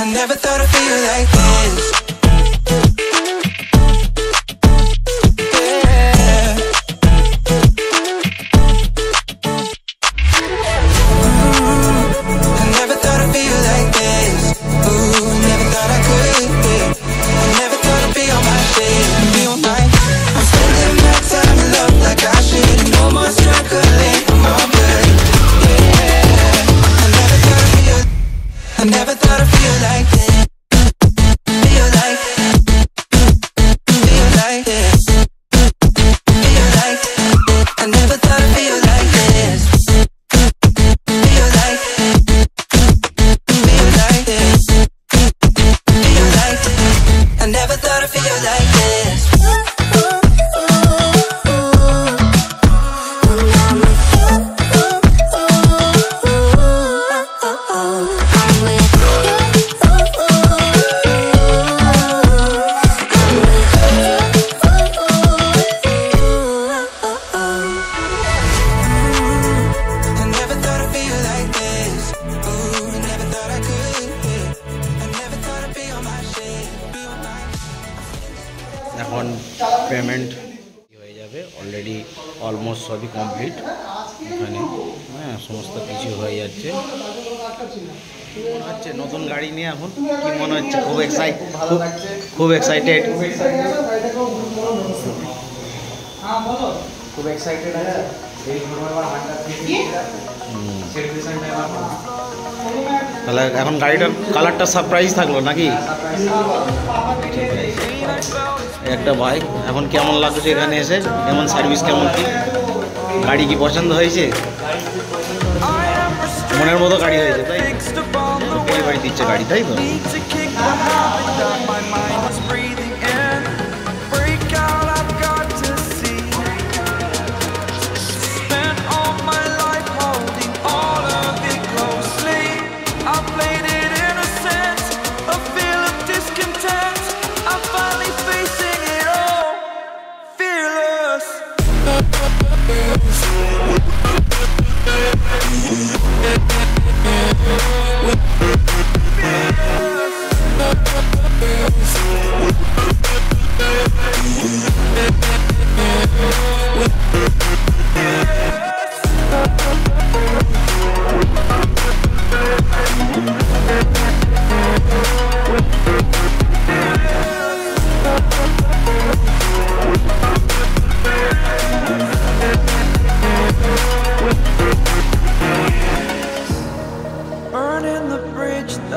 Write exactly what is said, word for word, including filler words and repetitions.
I never thought I'd feel like this. Yeah. Ooh, I never thought I'd feel like this. Ooh, never thought I could be. I never thought I'd be on my shit. Be on my. I'm spending my time in love like I should. No more struggling, I'm all good. Yeah. I never thought I'd feel. I never thought I'd feel like this. এখন payment হয়ে যাবে, already almost সবই complete এখানে। হ্যাঁ, সমস্ত কিছু হয়ে যাচ্ছে। মনে হচ্ছে নতুন গাড়ি নিয়ে এখন কি মনে হচ্ছে? খুব এক্সাইট খুব এক্সাইটেড খুব এক্সাইটেড তাহলে এখন গাড়িটার কালারটা সারপ্রাইজ থাকলো নাকি? একটা বাইক এখন কেমন লাগছে এখানে এসে? কেমন সার্ভিস, কেমন কি গাড়ি, কি পছন্দ হয়েছে? মনের মতো গাড়ি হয়েছে তাই পরিবার দিচ্ছে গাড়ি, তাই তো?